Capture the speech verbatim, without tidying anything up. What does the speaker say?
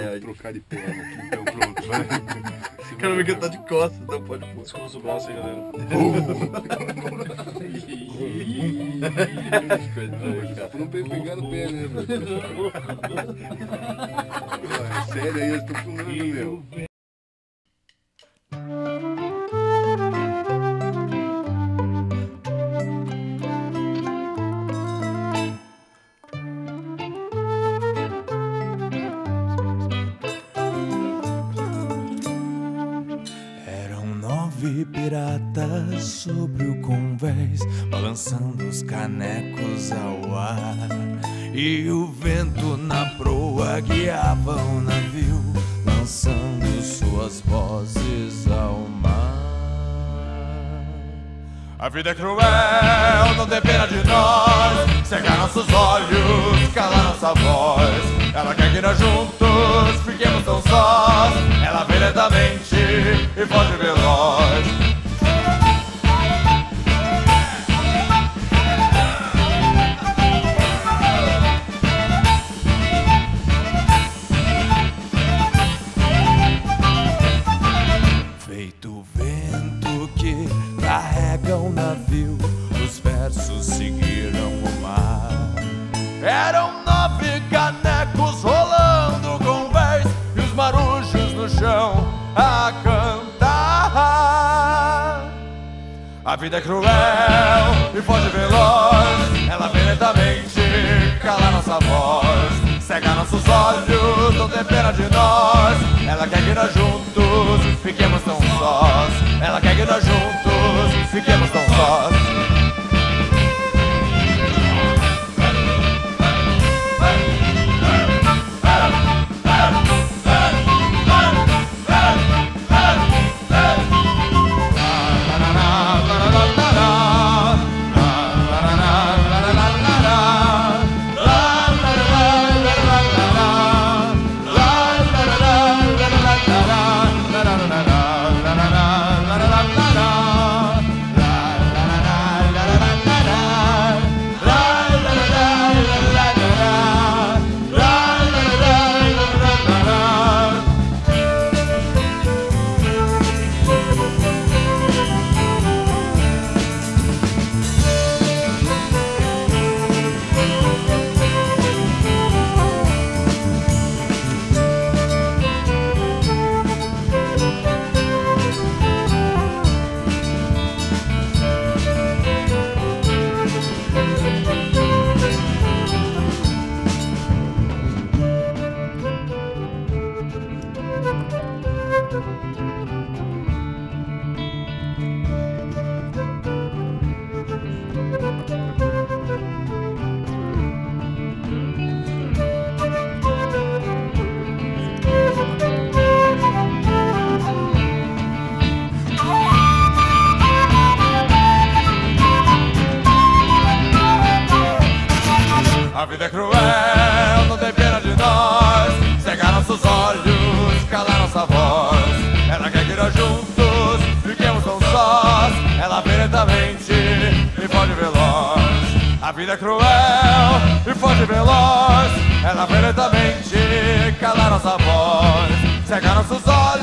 vou trocar de perna aqui, então pronto, vai. O cara vai cantar de costas, então pode pôr. Descansa o braço aí, galera. Não pegar no pé, né? Sério aí, eu tô fumando, meu. Piratas sobre o convés, balançando os canecos ao ar, e o vento na proa guiava o navio, lançando suas vozes ao mar. A vida é cruel, não tem pena de nós, cega nossos olhos, cala nossa voz. Ela quer que nós juntos fiquemos tão sós, ela vem lentamente e foge veloz. A vida é cruel e foge veloz, ela vem lentamente, cala nossa voz, cega nossos olhos, não tem pena de nós. Ela quer que nós juntos fiquemos tão sós, ela quer que nós juntos fiquemos tão sós. A vida é cruel e foge veloz, ela vem lentamente, cala nossa voz, cega nossos olhos.